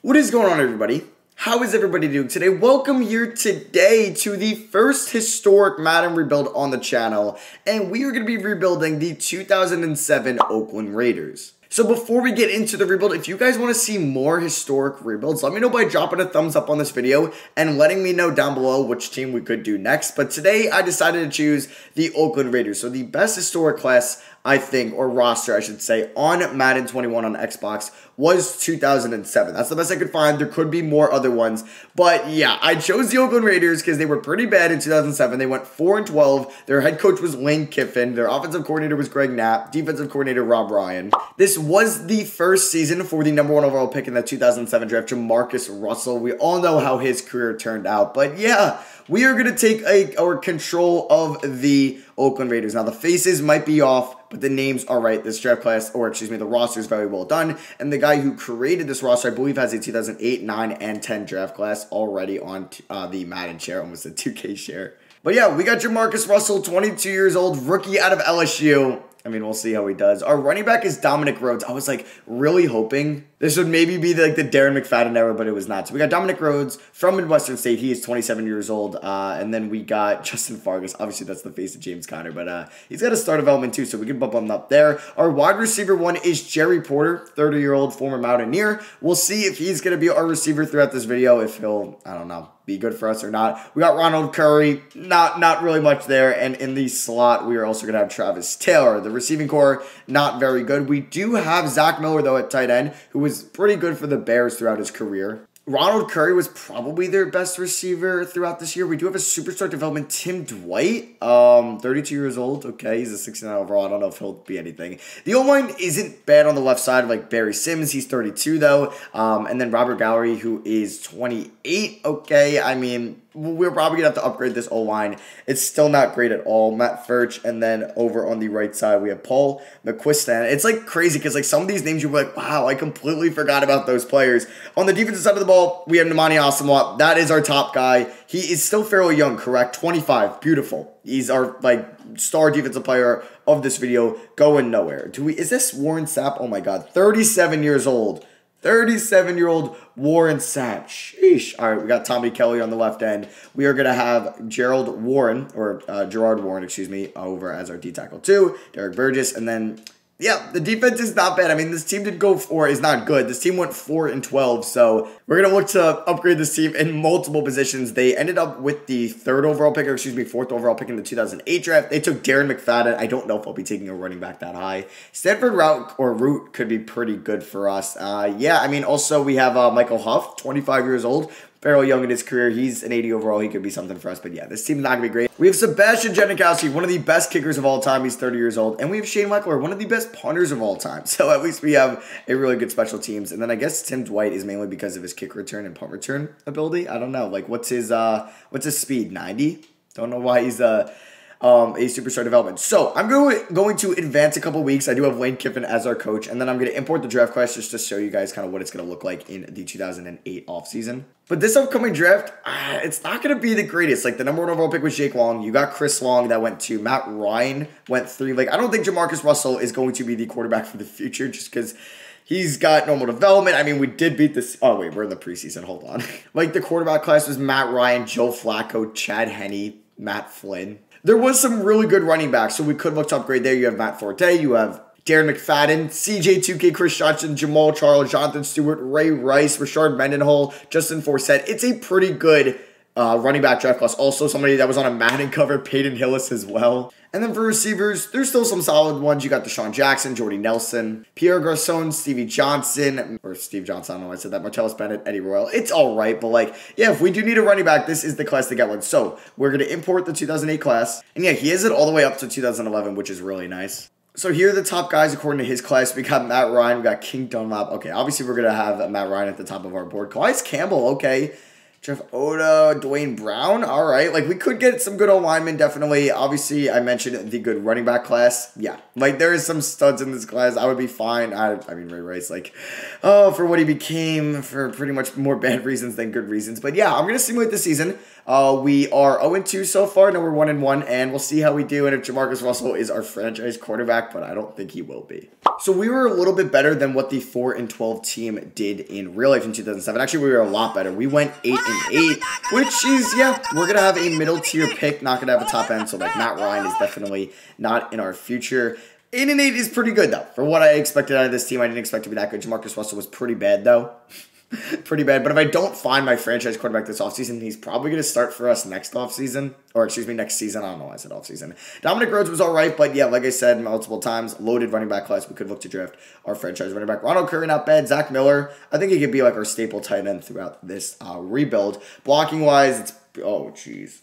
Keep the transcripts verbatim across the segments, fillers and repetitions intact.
What is going on, everybody? How is everybody doing today? Welcome here today to the first historic Madden rebuild on the channel, and we are going to be rebuilding the two thousand seven Oakland Raiders. So before we get into the rebuild, if you guys want to see more historic rebuilds, let me know by dropping a thumbs up on this video and letting me know down below which team we could do next. But today I decided to choose the Oakland Raiders. So the best historic class, I think, or roster, I should say, on Madden twenty-one on Xbox was two thousand seven. That's the best I could find. There could be more other ones. But yeah, I chose the Oakland Raiders because they were pretty bad in two thousand seven. They went four and twelve. Their head coach was Lane Kiffin. Their offensive coordinator was Greg Knapp. Defensive coordinator, Rob Ryan. This was the first season for the number one overall pick in the two thousand seven draft, Jamarcus Russell. We all know how his career turned out, but yeah, we are going to take a, our control of the Oakland Raiders. Now, the faces might be off, but the names are right. This draft class, or excuse me, the roster is very well done. And the guy who created this roster, I believe, has a two thousand eight, nine, and ten draft class already on uh, the Madden share, almost the two K share. But yeah, we got Jamarcus Russell, twenty-two years old, rookie out of L S U. I mean, we'll see how he does. Our running back is Dominic Rhodes. I was, like, really hoping this would maybe be, like, the Darren McFadden era, but it was not. So we got Dominic Rhodes from Midwestern State. He is twenty-seven years old. Uh, and then we got Justin Fargas. Obviously, that's the face of James Conner, but uh, he's got a star development, too, so we can bump him up there. Our wide receiver one is Jerry Porter, thirty-year-old former Mountaineer. We'll see if he's going to be our receiver throughout this video, if he'll, I don't know, be good for us or not. We got Ronald Curry, not not really much there, and in the slot we are also gonna have Travis Taylor. The receiving core, not very good. We do have Zach Miller though at tight end, who was pretty good for the Bears throughout his career. Ronald Curry was probably their best receiver throughout this year. We do have a superstar development, Tim Dwight, um, thirty-two years old. Okay, he's a sixty-nine overall. I don't know if he'll be anything. The O-line isn't bad on the left side, like Barry Sims. He's thirty-two, though. Um, and then Robert Gallery, who is twenty-eight. Okay, I mean, we're probably going to have to upgrade this O-line. It's still not great at all. Matt Furch, and then over on the right side, we have Paul McQuistan. It's, like, crazy because, like, some of these names you're like, wow, I completely forgot about those players. On the defensive side of the ball, we have Nnamdi Asomugha. That is our top guy. He is still fairly young, correct? twenty-five. Beautiful. He's our, like, star defensive player of this video, going nowhere. Do we? Is this Warren Sapp? Oh, my God. thirty-seven years old. thirty-seven-year-old Warren Sapp. Sheesh. All right, we got Tommy Kelly on the left end. We are going to have Gerald Warren, or uh, Gerard Warren, excuse me, over as our D-tackle too. Derek Burgess, and then... yeah, the defense is not bad. I mean, this team did go four, is not good. This team went four and twelve, so we're gonna look to upgrade this team in multiple positions. They ended up with the third overall pick, or excuse me, fourth overall pick in the two thousand eight draft. They took Darren McFadden. I don't know if I'll be taking a running back that high. Stanford Routt or Root could be pretty good for us. Uh, yeah, I mean, also we have uh, Michael Huff, twenty-five years old. Fairly young in his career. He's an eighty overall. He could be something for us. But yeah, this team's not going to be great. We have Sebastian Janikowski, one of the best kickers of all time. He's thirty years old. And we have Shane Leckler, one of the best punters of all time. So at least we have a really good special teams. And then I guess Tim Dwight is mainly because of his kick return and punt return ability. I don't know. Like, what's his uh, what's his speed? ninety? Don't know why he's... Uh, Um, a superstar development. So I'm going to, going to advance a couple weeks. I do have Lane Kiffin as our coach, and then I'm going to import the draft class just to show you guys kind of what it's going to look like in the two thousand eight offseason. But this upcoming draft, uh, it's not going to be the greatest. Like, the number one overall pick was Jake Long. You got Chris Long, that went two. Matt Ryan went three. Like, I don't think Jamarcus Russell is going to be the quarterback for the future just because... he's got normal development. I mean, we did beat this. Oh, wait, we're in the preseason. Hold on. Like, the quarterback class was Matt Ryan, Joe Flacco, Chad Henne, Matt Flynn. There was some really good running backs, so we could look to upgrade there. You have Matt Forte. You have Darren McFadden, C J two K, Chris Johnson, Jamal Charles, Jonathan Stewart, Ray Rice, Rashard Mendenhall, Justin Forsett. It's a pretty good Uh, running back draft class. Also somebody that was on a Madden cover, Peyton Hillis as well. And then for receivers, there's still some solid ones. You got Deshaun Jackson, Jordy Nelson, Pierre Garçon, Stevie Johnson, or Steve Johnson, I don't know why I said that, Martellus Bennett, Eddie Royal. It's all right, but like, yeah, if we do need a running back, this is the class to get one. So we're going to import the two thousand eight class. And yeah, he has it all the way up to two thousand eleven, which is really nice. So here are the top guys according to his class. We got Matt Ryan, we got King Dunlap. Okay, obviously we're going to have Matt Ryan at the top of our board. Calais Campbell, okay. Jeff Otah, Duane Brown, all right. Like, we could get some good old linemen, definitely. Obviously, I mentioned the good running back class. Yeah, like, there is some studs in this class. I would be fine. I, I mean, Ray Rice, like, oh, for what he became, for pretty much more bad reasons than good reasons. But, yeah, I'm going to simulate this season. Uh, we are oh and two so far. Now we're one and one, and we'll see how we do and if Jamarcus Russell is our franchise quarterback, but I don't think he will be. So we were a little bit better than what the four and twelve team did in real life in two thousand seven. Actually, we were a lot better. We went eight and eight, which is, yeah, we're going to have a middle-tier pick, not going to have a top end. So, like, Matt Ryan is definitely not in our future. eight and eight is pretty good, though. For what I expected out of this team, I didn't expect to be that good. Jamarcus Russell was pretty bad, though. Pretty bad. But if I don't find my franchise quarterback this offseason, he's probably going to start for us next offseason. Or excuse me, next season. I don't know why I said offseason. Dominic Rhodes was all right, but yeah, like I said multiple times, loaded running back class. We could look to draft our franchise running back. Ronald Curry, not bad. Zach Miller, I think he could be like our staple tight end throughout this uh, rebuild. Blocking-wise, it's... Oh, jeez.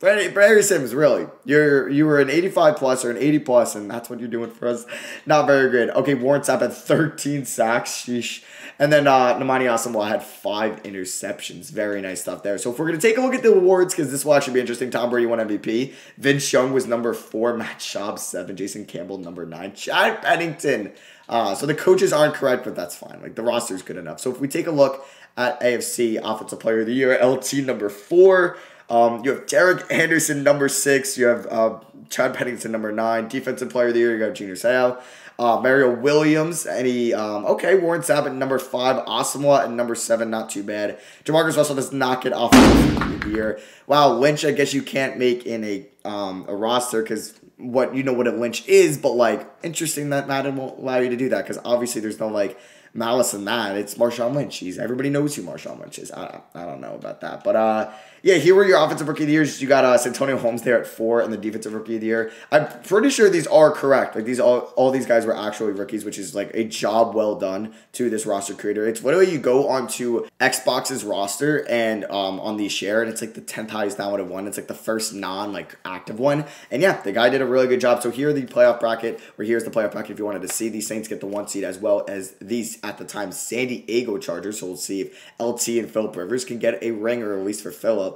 Barry Sims, really. You're, you were an eighty-five plus or an eighty plus, and that's what you're doing for us. Not very good. Okay, Warren Sapp had thirteen sacks. Sheesh. And then uh, Nnamdi Asomugha had five interceptions. Very nice stuff there. So if we're going to take a look at the awards, because this will actually be interesting. Tom Brady won M V P. Vince Young was number four. Matt Schaub, seven. Jason Campbell, number nine. Chad Pennington. Uh, so the coaches aren't correct, but that's fine. Like, the roster's good enough. So if we take a look at A F C Offensive Player of the Year, L T number four. Um, you have Derek Anderson, number six. You have uh, Chad Pennington, number nine. Defensive Player of the Year, you got Junior Seau. Uh, Mario Williams, any, um, okay, Warren Sapp at number five. Asomugha at number seven, not too bad. Jamarcus Russell does not get Offensive Player of the Year. Wow, Lynch, I guess you can't make in a, um, a roster because what you know what a Lynch is, but, like, interesting that Madden won't allow you to do that because obviously there's no, like, malice in that. It's Marshawn Lynch. He's, everybody knows who Marshawn Lynch is. I, I don't know about that. But, uh, yeah, here were your Offensive Rookie of the Year. You got uh, Santonio Holmes there at four and the Defensive Rookie of the Year. I'm pretty sure these are correct. Like, these all, all these guys were actually rookies, which is, like, a job well done to this roster creator. It's literally you go onto Xbox's roster and um, on the share, and it's, like, the tenth highest downloaded one. It's, like, the first non, like, active one. And, yeah, the guy did a really good job. So here are the playoff bracket, or here's the playoff bracket if you wanted to see. These Saints get the one seed as well as these at the time San Diego Chargers, so we'll see if L T and Philip Rivers can get a ring, or at least for Philip.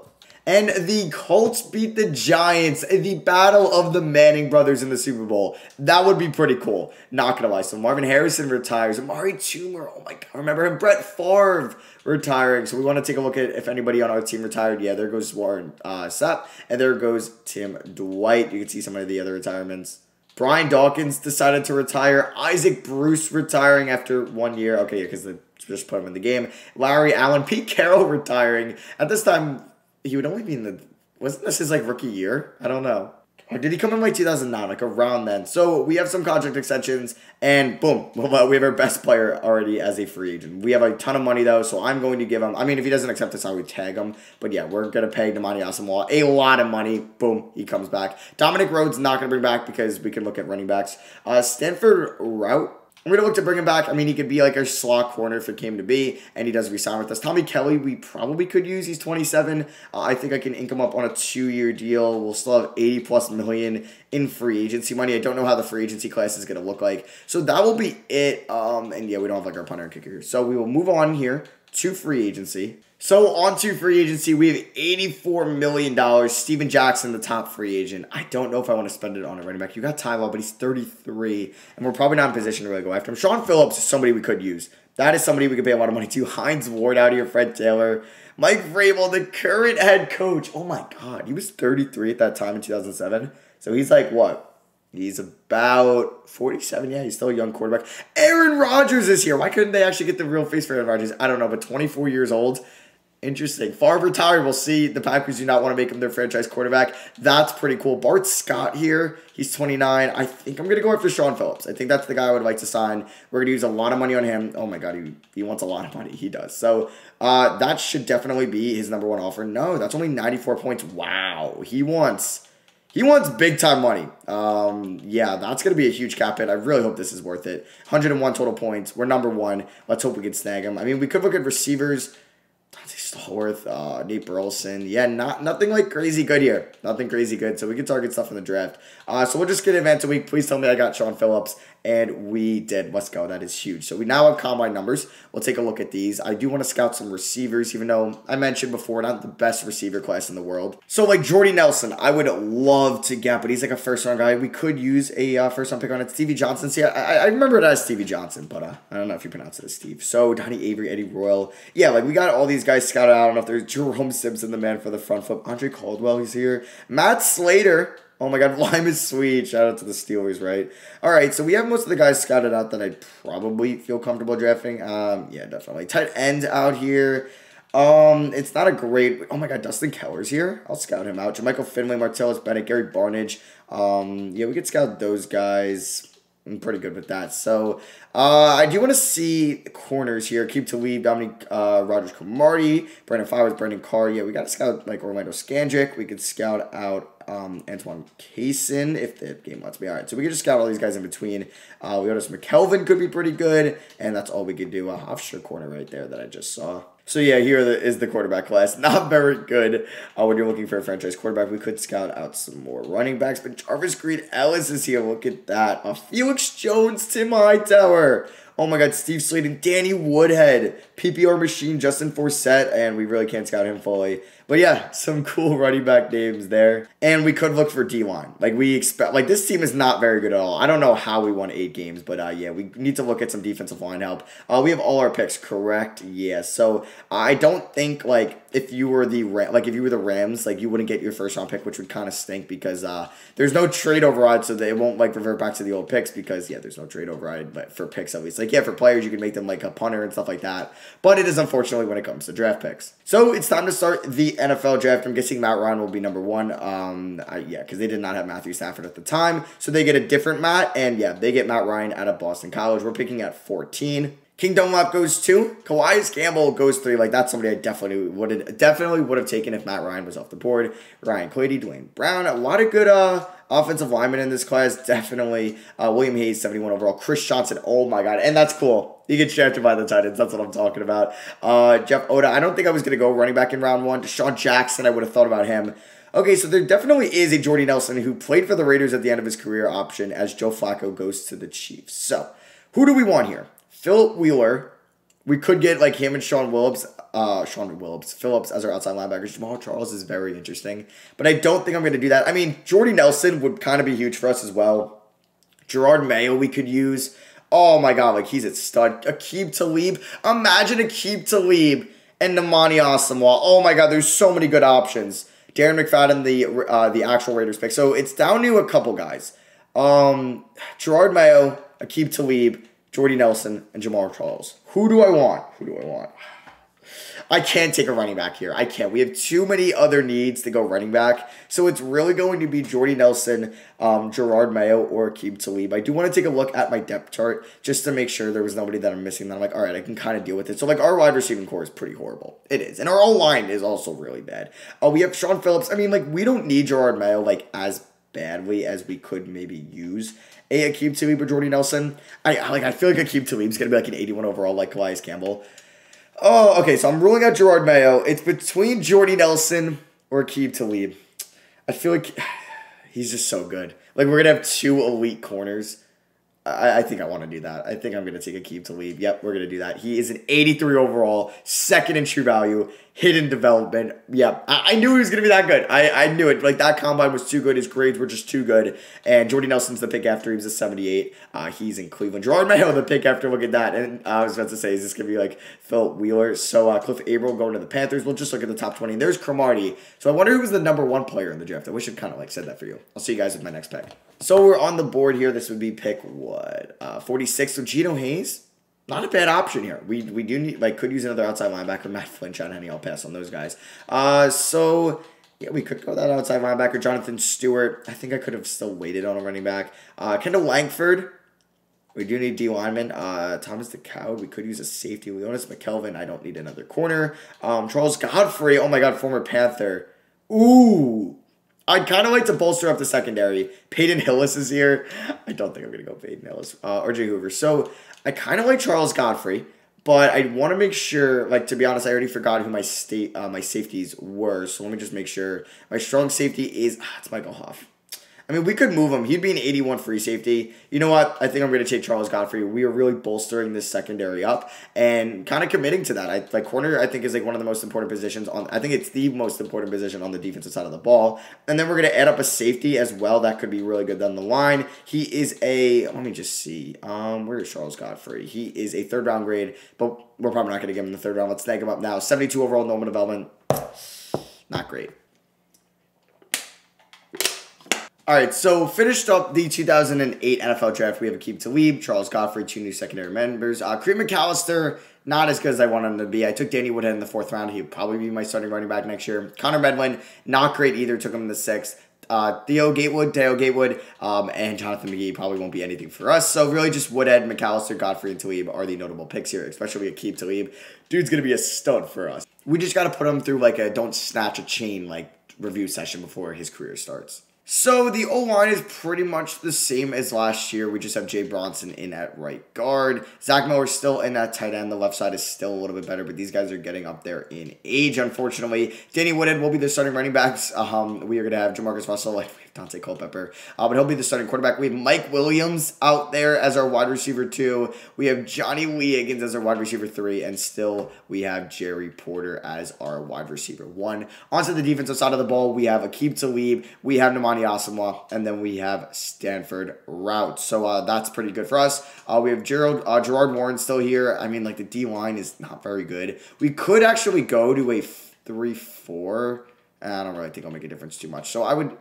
And the Colts beat the Giants in the battle of the Manning brothers in the Super Bowl. That would be pretty cool. Not going to lie. So Marvin Harrison retires. Amari Toomer. Oh, my God. I remember him. Brett Favre retiring. So we want to take a look at if anybody on our team retired. Yeah, there goes Warren uh, Sapp. And there goes Tim Dwight. You can see some of the other retirements. Brian Dawkins decided to retire. Isaac Bruce retiring after one year. Okay, yeah, because they just put him in the game. Larry Allen. Pete Carroll retiring. At this time, he would only be in the... Wasn't this his, like, rookie year? I don't know. Or did he come in, like, two thousand nine? Like, around then. So, we have some contract extensions. And, boom. Well, we have our best player already as a free agent. We have a ton of money, though. So, I'm going to give him... I mean, if he doesn't accept this, I would tag him. But, yeah, we're going to pay Nnamdi Asomugha a lot of money. Boom. He comes back. Dominic Rhodes not going to bring back because we can look at running backs. Uh, Stanford Routt. I'm going to look to bring him back. I mean, he could be like a slot corner if it came to be, and he does resign with us. Tommy Kelly, we probably could use. He's twenty-seven. Uh, I think I can ink him up on a two-year deal. We'll still have eighty plus million in free agency money. I don't know how the free agency class is going to look like. So that will be it. Um, and yeah, we don't have like our punter and kicker here. So we will move on here to free agency. So on to free agency, we have eighty-four million dollars. Steven Jackson, the top free agent. I don't know if I want to spend it on a running back. You got Tyrell, but he's thirty-three, and we're probably not in position to really go after him. Sean Phillips is somebody we could use. That is somebody we could pay a lot of money to. Hines Ward out here, Fred Taylor. Mike Vrabel, the current head coach. Oh, my God. He was thirty-three at that time in two thousand seven. So he's like, what? He's about forty-seven. Yeah, he's still a young quarterback. Aaron Rodgers is here. Why couldn't they actually get the real face for Aaron Rodgers? I don't know, but twenty-four years old. Interesting. Favre retired. We'll see. The Packers do not want to make him their franchise quarterback. That's pretty cool. Bart Scott here. He's twenty-nine. I think I'm going to go after Sean Phillips. I think that's the guy I would like to sign. We're going to use a lot of money on him. Oh, my God. He, he wants a lot of money. He does. So uh, that should definitely be his number one offer. No, that's only ninety-four points. Wow. He wants... He wants big-time money. Um, yeah, that's going to be a huge cap hit. I really hope this is worth it. one hundred one total points. We're number one. Let's hope we can snag him. I mean, we could look at receivers. Dante Stallworth, uh, Nate Burleson. Yeah, not nothing like crazy good here. Nothing crazy good. So we can target stuff in the draft. Uh, so we'll just get advanced a week. Please tell me I got Sean Phillips. And we did. Let's go. That is huge. So we now have combine numbers. We'll take a look at these. I do want to scout some receivers, even though I mentioned before, not the best receiver class in the world. So, like, Jordy Nelson, I would love to get, but he's like a first-round guy. We could use a uh, first-round pick on it. Stevie Johnson. See, I, I remember it as Stevie Johnson, but uh, I don't know if you pronounce it as Steve. So, Donnie Avery, Eddie Royal. Yeah, like, we got all these guys scouted out. I don't know if there's Jerome Simpson, the man for the front flip. Andre Caldwell, he's here. Matt Slater. Oh my God, Lime is sweet. Shout out to the Steelers, right? All right, so we have most of the guys scouted out that I'd probably feel comfortable drafting. Um, yeah, definitely. Tight end out here. Um, it's not a great... Oh my God, Dustin Keller's here. I'll scout him out. Jermichael Finley, Martellus Bennett, Gary Barnidge. Um, yeah, we could scout those guys. I'm pretty good with that. So uh, I do want to see the corners here. Keep to leave Dominic uh, Rogers Cromartie, Brandon Flowers, Brandon Carr. Yeah, we got to scout like Orlando Scandrick. We could scout out um, Antoine Kaysen if the game lets me. All right, so we could just scout all these guys in between. Uh, we noticed McKelvin could be pretty good, and that's all we could do. A offshore corner right there that I just saw. So yeah, here is the quarterback class. Not very good uh, when you're looking for a franchise quarterback. We could scout out some more running backs, but Jarvis Creed Ellis is here. Look at that. Uh, Felix Jones, Tim Hightower. Oh my God, Steve Sladen, Danny Woodhead, P P R Machine, Justin Forsett, and we really can't scout him fully. But yeah, some cool running back names there. And we could look for D-line. Like we expect, like this team is not very good at all. I don't know how we won eight games, but uh, yeah, we need to look at some defensive line help. Uh, we have all our picks, correct? Yeah, so I don't think like if you were the Ram like if you were the Rams, like you wouldn't get your first round pick, which would kind of stink because uh, there's no trade override, so they won't like revert back to the old picks because yeah, there's no trade override, but for picks at least. Like yeah, for players you can make them like a punter and stuff like that, but it is unfortunately when it comes to draft picks. So it's time to start the N F L draft. I'm guessing Matt Ryan will be number one. Um, I, yeah, because they did not have Matthew Stafford at the time, so they get a different Matt, and yeah, they get Matt Ryan out of Boston College. We're picking at fourteen. King Dunlap goes two. Calais Campbell goes three. Like, that's somebody I definitely would definitely would have taken if Matt Ryan was off the board. Ryan Clady, Duane Brown. A lot of good uh, offensive linemen in this class. Definitely. Uh, William Hayes, seventy-one overall. Chris Johnson. Oh, my God. And that's cool. He gets drafted by the Titans. That's what I'm talking about. Uh, Jeff Otah. I don't think I was going to go running back in round one. Deshaun Jackson. I would have thought about him. Okay, so there definitely is a Jordy Nelson who played for the Raiders at the end of his career option as Joe Flacco goes to the Chiefs. So, who do we want here? Phillip Wheeler, we could get like him and Sean Willips, uh, Sean Willips, Phillips as our outside linebackers. Jamal Charles is very interesting, but I don't think I'm going to do that. I mean, Jordy Nelson would kind of be huge for us as well. Gerard Mayo we could use. Oh my God, like he's a stud. Aqib Talib, imagine Aqib Talib and Nnamdi Asomugha. Oh my God, there's so many good options. Darren McFadden, the uh, the actual Raiders pick. So it's down to a couple guys. Um, Gerard Mayo, Aqib Talib, Jordy Nelson, and Jamal Charles. Who do I want? Who do I want? I can't take a running back here. I can't. We have too many other needs to go running back. So it's really going to be Jordy Nelson, um, Gerard Mayo, or Aqib Talib. I do want to take a look at my depth chart just to make sure there was nobody that I'm missing. That I'm like, all right, I can kind of deal with it. So, like, our wide receiving core is pretty horrible. It is. And our O-line is also really bad. Uh, we have Sean Phillips. I mean, like, we don't need Gerard Mayo, like, as badly as we could maybe use a Aqib Talib or Jordy Nelson. I, I like. I feel like Aqib Talib's gonna be like an eighty-one overall, like Calais Campbell. Oh, okay. So I'm ruling out Gerard Mayo. It's between Jordy Nelson or Aqib Talib. I feel like he's just so good. Like we're gonna have two elite corners. I, I think I want to do that. I think I'm gonna take Aqib Talib. Yep, we're gonna do that. He is an eighty-three overall, second in true value. Hidden development. Yeah, I, I knew he was going to be that good. I, I knew it. Like, that combine was too good. His grades were just too good. And Jordy Nelson's the pick after. He was a seventy-eight. Uh, he's in Cleveland. Gerard Mayo, the pick after. Look at that. And uh, I was about to say, is this going to be like Phil Wheeler? So, uh, Cliff Averill going to the Panthers. We'll just look at the top twenty. And there's Cromartie. So, I wonder who was the number one player in the draft. I wish I'd kind of, like, said that for you. I'll see you guys with my next pick. So, we're on the board here. This would be pick, what, uh, forty-six. So, Geno Hayes. Not a bad option here. We we do need like could use another outside linebacker. Matt Flinch on any. I'll pass on those guys. Uh, so yeah, we could go that outside linebacker. Jonathan Stewart. I think I could have still waited on a running back. Uh, Kendall Langford. We do need D lineman. Uh, Thomas DeCoud. We could use a safety. Leonis McKelvin. I don't need another corner. Um, Charles Godfrey. Oh my God, former Panther. Ooh. I'd kind of like to bolster up the secondary. Peyton Hillis is here. I don't think I'm going to go Peyton Hillis. Uh, R J Hoover. So I kind of like Charles Godfrey, but I want to make sure, like, to be honest, I already forgot who my state, uh, my safeties were. So let me just make sure. My strong safety is, ah, it's Michael Huff. I mean, we could move him. He'd be an eighty-one free safety. You know what? I think I'm going to take Charles Godfrey. We are really bolstering this secondary up and kind of committing to that. I like corner, I think, is like one of the most important positions on. I think it's the most important position on the defensive side of the ball. And then we're going to add up a safety as well. That could be really good down the line. He is a, let me just see. Um, where is Charles Godfrey? He is a third round grade, but we're probably not going to give him the third round. Let's snag him up now. seventy-two overall, normal development. Not great. All right, so finished up the two thousand eight N F L draft. We have Aqib Talib, Charles Godfrey, two new secondary members. Uh, Creed McAllister, not as good as I want him to be. I took Danny Woodhead in the fourth round. He'll probably be my starting running back next year. Connor Medlin, not great either. Took him in the sixth. Uh, Theo Gatewood, Theo Gatewood, um, and Jonathan McGee probably won't be anything for us. So really just Woodhead, McAllister, Godfrey, and Talib are the notable picks here, especially Aqib Talib. Dude's going to be a stud for us. We just got to put him through like a don't snatch a chain like review session before his career starts. So the O-line is pretty much the same as last year. We just have Jay Bronson in at right guard. Zach Miller still in that tight end. The left side is still a little bit better, but these guys are getting up there in age, unfortunately. Danny Woodhead will be the starting running backs. Um, we are going to have Jamarcus Russell, like we have Dante Culpepper, uh, but he'll be the starting quarterback. We have Mike Williams out there as our wide receiver two. We have Johnny Lee Higgins as our wide receiver three, and still we have Jerry Porter as our wide receiver one. Onto the defensive side of the ball, we have Aqib Talib. We have Nnamdi Asomugha, and then we have Stanford Routt. So uh, that's pretty good for us. Uh, we have Gerald, uh, Gerard Warren still here. I mean, like, the D-line is not very good. We could actually go to a three four. I don't really think it'll make a difference too much. So I would...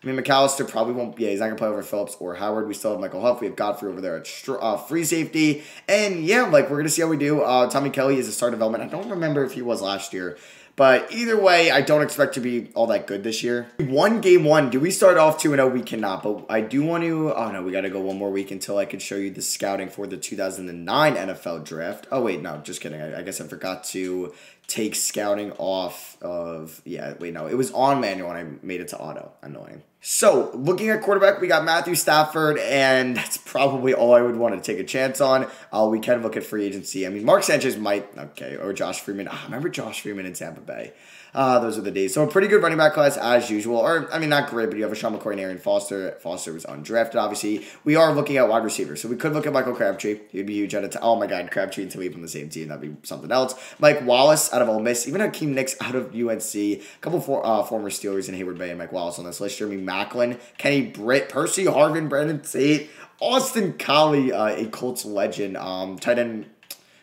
I mean, McAllister probably won't. Yeah, he's not going to play over Phillips or Howard. We still have Michael Huff. We have Godfrey over there at uh, free safety. And, yeah, like, we're going to see how we do. Uh, Tommy Kelly is a star development. I don't remember if he was last year. But either way, I don't expect to be all that good this year. One game one. Do we start off two and oh? We cannot. But I do want to... Oh, no. We got to go one more week until I can show you the scouting for the two thousand nine N F L draft. Oh, wait. No, just kidding. I, I guess I forgot to take scouting off of... Yeah, wait. No, it was on manual, and I made it to auto. Annoying. So, looking at quarterback, we got Matthew Stafford, and that's probably all I would want to take a chance on. Uh, we can look at free agency. I mean, Mark Sanchez might, okay, or Josh Freeman. Oh, remember Josh Freeman in Tampa Bay. Uh, those are the days. So, a pretty good running back class as usual. Or, I mean, not great, but you have a Sean McCoy and Aaron Foster. Foster was undrafted, obviously. We are looking at wide receivers. So, we could look at Michael Crabtree. He'd be huge out of, oh my God, Crabtree and Talib on the same team. That'd be something else. Mike Wallace out of Ole Miss. Even Hakeem Nicks out of U N C. A couple for, uh, former Steelers in Hayward Bay and Mike Wallace on this list. Jeremy Macklin, Kenny Britt, Percy Harvin, Brandon Tate, Austin Collie, uh, a Colts legend. Um, tight end,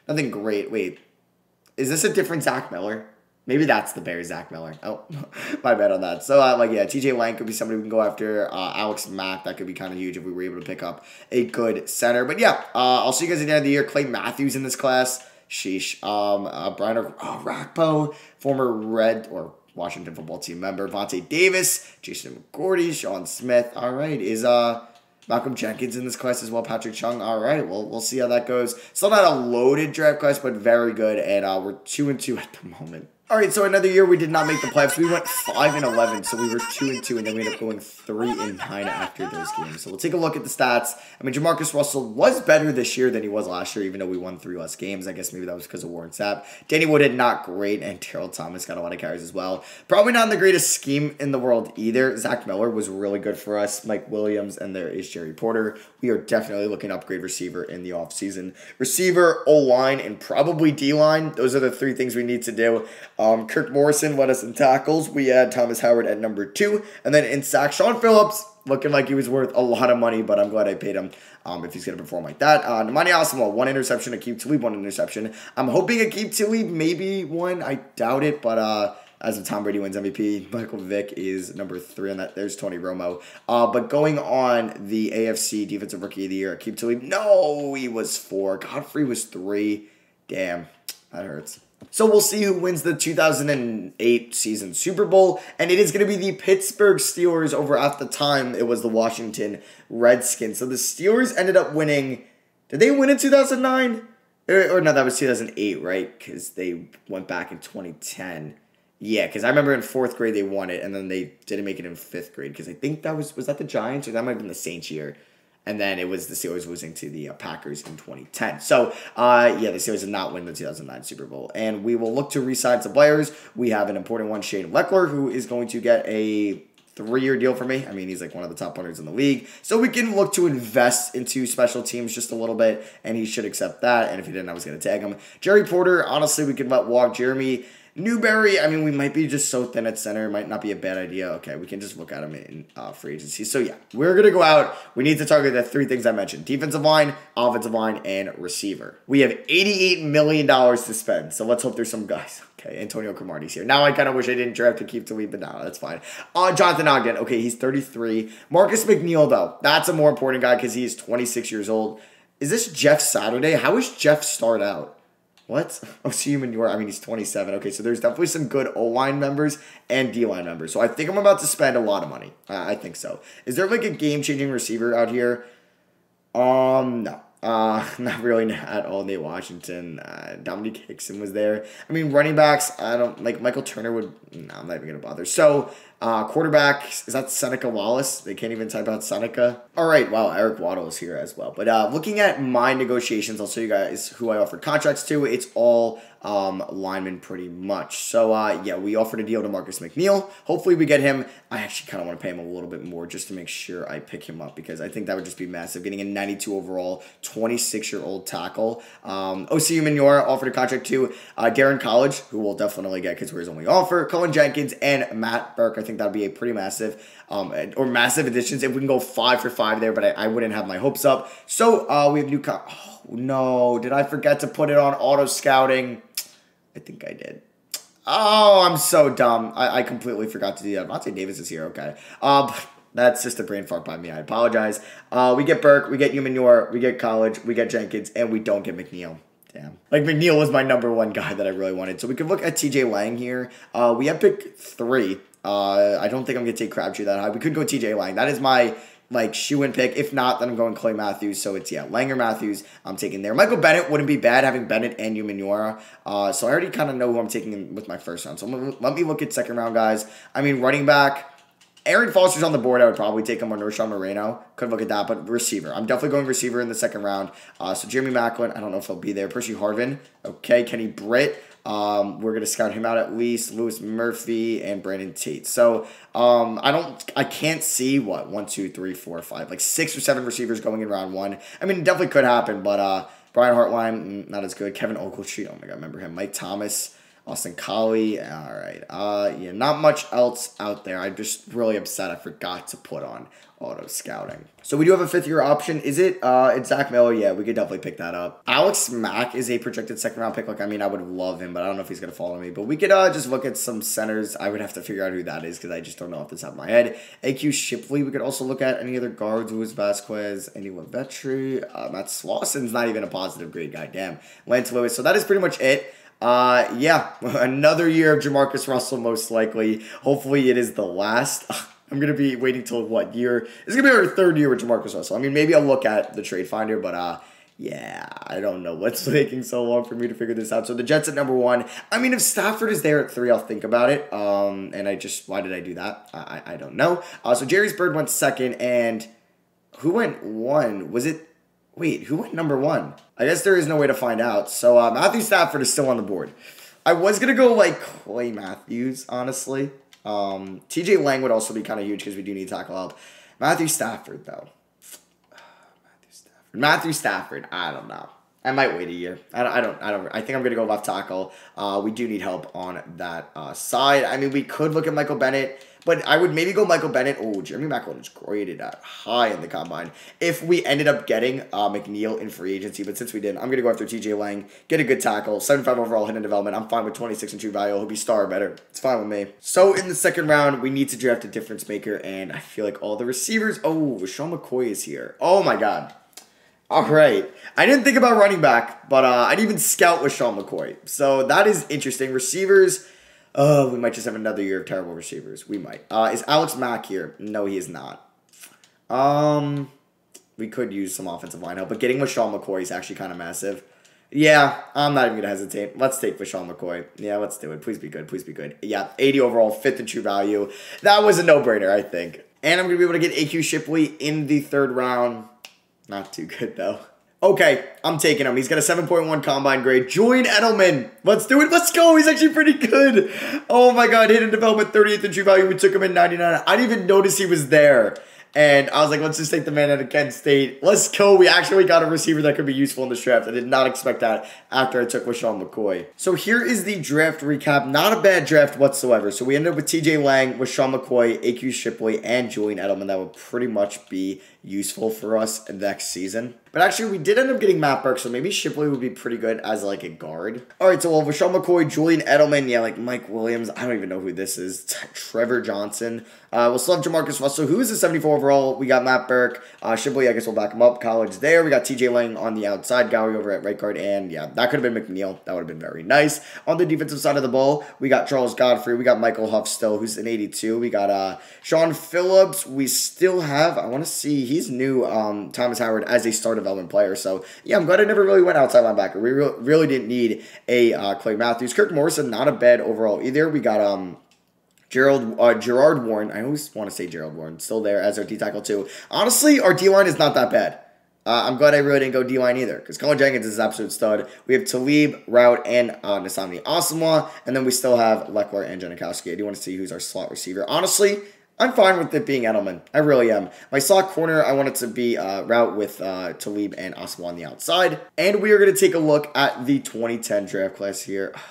nothing great. Wait, is this a different Zach Miller? Maybe that's the Bears, Zach Miller. Oh, my bad on that. So, uh, like, yeah, T J Lang could be somebody we can go after. Uh, Alex Mack, that could be kind of huge if we were able to pick up a good center. But, yeah, uh, I'll see you guys at the end of the year. Clay Matthews in this class. Sheesh. Um, uh, Brian oh, Rakpo, former Red or Washington football team member. Vontae Davis, Jason McCourty, Sean Smith. All right, is uh Malcolm Jenkins in this class as well, Patrick Chung. All right, well, we'll see how that goes. Still not a loaded draft class, but very good, and uh, we're two and two at the moment. All right, so another year we did not make the playoffs. We went five and eleven, so we were two and two, and then we ended up going three and nine after those games. So we'll take a look at the stats. I mean, Jamarcus Russell was better this year than he was last year, even though we won three less games. I guess maybe that was because of Warren Sapp. Danny Woodhead, not great, and Terrell Thomas got a lot of carries as well. Probably not in the greatest scheme in the world either. Zach Miller was really good for us. Mike Williams, and there is Jerry Porter. We are definitely looking to upgrade receiver in the offseason. Receiver, O-line, and probably D-line. Those are the three things we need to do. Um, Kirk Morrison led us in tackles. We had Thomas Howard at number two. And then in sacks, Sean Phillips looking like he was worth a lot of money, but I'm glad I paid him um, if he's going to perform like that. Uh, Nnamdi Asomugha, one interception. Aqib Talib, one interception. I'm hoping Aqib Talib maybe one. I doubt it, but uh, as of Tom Brady wins M V P, Michael Vick is number three on that. There's Tony Romo. Uh, but going on the A F C Defensive Rookie of the Year, Aqib Talib, no, he was four. Godfrey was three. Damn, that hurts. So we'll see who wins the two thousand eight season Super Bowl, and it is going to be the Pittsburgh Steelers over at the time. It was the Washington Redskins. So the Steelers ended up winning. Did they win in two thousand nine? Or, or no, that was two thousand eight, right? Because they went back in twenty ten. Yeah, because I remember in fourth grade they won it, and then they didn't make it in fifth grade because I think that was, was that the Giants? Or that might have been the Saints year. And then it was the Steelers losing to the uh, Packers in twenty ten. So, uh, yeah, the Steelers did not win the two thousand nine Super Bowl. And we will look to re-sign some players. We have an important one, Shane Leckler, who is going to get a three year deal for me. I mean, he's like one of the top punters in the league. So we can look to invest into special teams just a little bit, and he should accept that. And if he didn't, I was going to tag him. Jerry Porter, honestly, we could let walk. Jeremy Newberry, I mean, we might be just so thin at center. It might not be a bad idea. Okay, we can just look at him in uh, free agency. So, yeah, we're going to go out. We need to target the three things I mentioned. Defensive line, offensive line, and receiver. We have eighty-eight million dollars to spend, so let's hope there's some guys. Okay. Okay, Antonio Cromartie's here. Now I kind of wish I didn't draft Akeem Talib, but no, that's fine. Uh, Jonathan Ogden. Okay, he's thirty-three. Marcus McNeil, though. That's a more important guy because he is twenty-six years old. Is this Jeff Saturday? How is Jeff start out? What? Oh, so you manure. I mean, he's twenty-seven. Okay, so there's definitely some good O-line members and D-line members. So I think I'm about to spend a lot of money. Uh, I think so. Is there like a game-changing receiver out here? Um, no. Uh, not really at all. Nate Washington, uh, Dominique Hickson was there. I mean, running backs, I don't, like, Michael Turner would, no, I'm not even going to bother. So, uh, quarterback, is that Seneca Wallace? They can't even type out Seneca. All right, wow, Eric Waddle is here as well. But, uh, looking at my negotiations, I'll show you guys who I offered contracts to. It's all, um, linemen pretty much. So, uh, yeah, we offered a deal to Marcus McNeil. Hopefully we get him. I actually kind of want to pay him a little bit more just to make sure I pick him up because I think that would just be massive. Getting a ninety-two overall, twenty-six-year-old tackle. Um, O C U Minora offered a contract to uh, Darren College, who we'll definitely get because we're his only offer. Cullen Jenkins and Matt Burke. I think that would be a pretty massive um, or massive additions if we can go five for five there, but I, I wouldn't have my hopes up. So uh, we have new... Co oh, no. Did I forget to put it on auto-scouting? I think I did. Oh, I'm so dumb. I, I completely forgot to do that. Monte Davis is here. Okay. Uh, but that's just a brain fart by me. I apologize. Uh, we get Burke. We get Umanure. We get College. We get Jenkins. And we don't get McNeil. Damn. Like, McNeil was my number one guy that I really wanted. So we could look at T J Lang here. Uh, we have pick three. Uh, I don't think I'm going to take Crabtree that high. We could go T J Lang. That is my... like shoe-in pick. If not, then I'm going Clay Matthews. So it's, yeah, Langer Matthews I'm taking there. Michael Bennett wouldn't be bad having Bennett and Umanura. Uh, so I already kind of know who I'm taking with my first round. So let me look at second round, guys. I mean, running back. Aaron Foster's on the board. I would probably take him on Urshon Moreno. Could look at that, but receiver. I'm definitely going receiver in the second round. Uh, so Jeremy Maclin, I don't know if he'll be there. Percy Harvin. Okay, Kenny Britt. Um, we're going to scout him out at least. Lewis Murphy and Brandon Tate. So, um, I don't, I can't see what, one, two, three, four, five, like six or seven receivers going in round one. I mean, it definitely could happen, but, uh, Brian Hartline, not as good. Kevin Ogletree, oh my God, I remember him. Mike Thomas, Austin Collie. All right. Uh, yeah, not much else out there. I'm just really upset I forgot to put on auto scouting. So we do have a fifth year option. Is it uh it's Zach Miller? Yeah, we could definitely pick that up. Alex Mack is a projected second round pick. Like, I mean, I would love him, but I don't know if he's gonna follow me. But we could uh just look at some centers. I would have to figure out who that is because I just don't know off the top of my head. A Q Shipley. We could also look at any other guards. Luis Vasquez, Andy Lavetri. Uh, Matt Slauson's not even a positive grade guy. Damn. Lance Lewis. So that is pretty much it. Uh, yeah, another year of Jamarcus Russell, most likely. Hopefully it is the last. I'm going to be waiting till what year? It's going to be our third year with Jamarcus Russell. I mean, maybe I'll look at the trade finder, but, uh, yeah, I don't know what's taking so long for me to figure this out. So the Jets at number one. I mean, if Stafford is there at three, I'll think about it. Um, and I just, why did I do that? I, I don't know. Uh, so Jerry's Bird went second, and who went one? Was it? Wait, who went number one? I guess there is no way to find out. So uh, Matthew Stafford is still on the board. I was going to go like Clay Matthews, honestly. Um, T J Lang would also be kind of huge because we do need tackle help. Matthew Stafford, though. Uh, Matthew Stafford. Matthew Stafford, I don't know. I might wait a year. I don't. I don't. I, don't, I think I'm gonna go left tackle. Uh, we do need help on that uh, side. I mean, we could look at Michael Bennett, but I would maybe go Michael Bennett. Oh, Jeremy Maclin is graded at high in the combine. If we ended up getting uh, McNeil in free agency, but since we didn't, I'm gonna go after T J Lang. Get a good tackle. seventy-five overall, hidden development. I'm fine with twenty-six and true value. He'll be star better. It's fine with me. So in the second round, we need to draft a difference maker, and I feel like all the receivers. Oh, Sean McCoy is here. Oh my God. All right. I didn't think about running back, but uh, I'd even scout with Sean McCoy. So that is interesting. Receivers, oh, we might just have another year of terrible receivers. We might. Uh, is Alex Mack here? No, he is not. Um, we could use some offensive line help, but getting with Sean McCoy is actually kind of massive. Yeah, I'm not even going to hesitate. Let's take Sean McCoy. Yeah, let's do it. Please be good. Please be good. Yeah, eighty overall, fifth in true value. That was a no-brainer, I think. And I'm going to be able to get A Q Shipley in the third round. Not too good, though. Okay, I'm taking him. He's got a seven point one combine grade. Join Edelman. Let's do it. Let's go. He's actually pretty good. Oh, my God. Hidden development, thirty-eighth in true value. We took him in ninety-nine. I didn't even notice he was there. And I was like, let's just take the man out of Kent State. Let's go. We actually got a receiver that could be useful in this draft. I did not expect that after I took Sean McCoy. So here is the draft recap. Not a bad draft whatsoever. So we ended up with T J Lang, Sean McCoy, A Q Shipley, and Julian Edelman. That would pretty much be useful for us next season. But actually, we did end up getting Matt Burke, so maybe Shipley would be pretty good as, like, a guard. All right, so we'll have Sean McCoy, Julian Edelman, yeah, like Mike Williams. I don't even know who this is. Trevor Johnson. Uh, we'll still have Jamarcus Russell, who is the seventy-four overall. We got Matt Burke. Uh, Shipley, I guess we'll back him up. College there. We got T J Lang on the outside. Gowrie over at right guard. And, yeah, that could have been McNeil. That would have been very nice. On the defensive side of the ball, we got Charles Godfrey. We got Michael Huff still, who's an eighty-two. We got uh, Sean Phillips. We still have, I want to see, he's new, um, Thomas Howard as a starter development player. So, yeah, I'm glad I never really went outside linebacker. We re really didn't need a uh, Clay Matthews. Kirk Morrison, not a bad overall either. We got um Gerald, uh, Gerard Warren. I always want to say Gerald Warren. Still there as our D-tackle too. Honestly, our D-line is not that bad. Uh, I'm glad I really didn't go D-line either, because Colin Jenkins is an absolute stud. We have Talib, Rout, and uh, Nnamdi Asomugha. And then we still have Leckler and Janikowski. I do want to see who's our slot receiver. Honestly, I'm fine with it being Edelman. I really am. My slot corner, I want it to be uh, Rout with uh, Talib and Asomugha on the outside. And we are going to take a look at the twenty ten draft class here. Oh, man.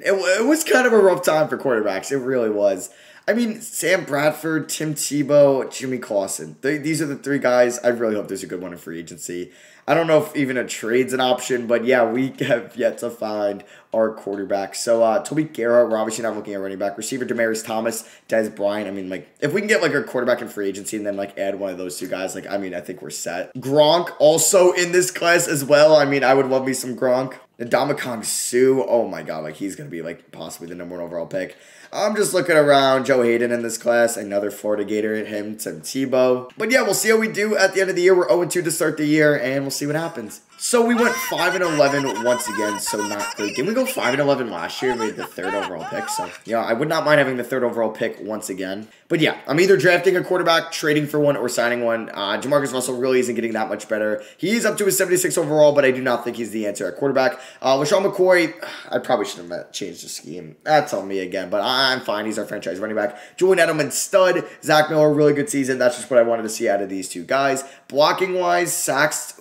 It, it was kind of a rough time for quarterbacks. It really was. I mean, Sam Bradford, Tim Tebow, Jimmy Clausen. They, these are the three guys. I really hope there's a good one in free agency. I don't know if even a trade's an option, but yeah, we have yet to find our quarterback. So, uh, Toby Gerhart, we're obviously not looking at running back. Receiver, Demaryius Thomas, Dez Bryant. I mean, like, if we can get, like, a quarterback in free agency and then, like, add one of those two guys, like, I mean, I think we're set. Gronk also in this class as well. I mean, I would love me some Gronk. Ndamukong Suh, oh my god, like, he's going to be, like, possibly the number one overall pick. I'm just looking around. Joe Hayden in this class, another Florida Gator at him, Tim Tebow. But yeah, we'll see how we do at the end of the year. We're oh and two to start the year, and we'll see what happens. So we went five and eleven once again, so not great. Didn't we go five and eleven last year? We had the third overall pick, so yeah, I would not mind having the third overall pick once again. But yeah, I'm either drafting a quarterback, trading for one, or signing one. Uh, Jamarcus Russell really isn't getting that much better. He's up to a seventy-six overall, but I do not think he's the answer at quarterback. Uh, LeSean McCoy, I probably should have changed the scheme. That's on me again, but I'm fine. He's our franchise running back. Julian Edelman, stud. Zach Miller, really good season. That's just what I wanted to see out of these two guys. Blocking-wise, sacks...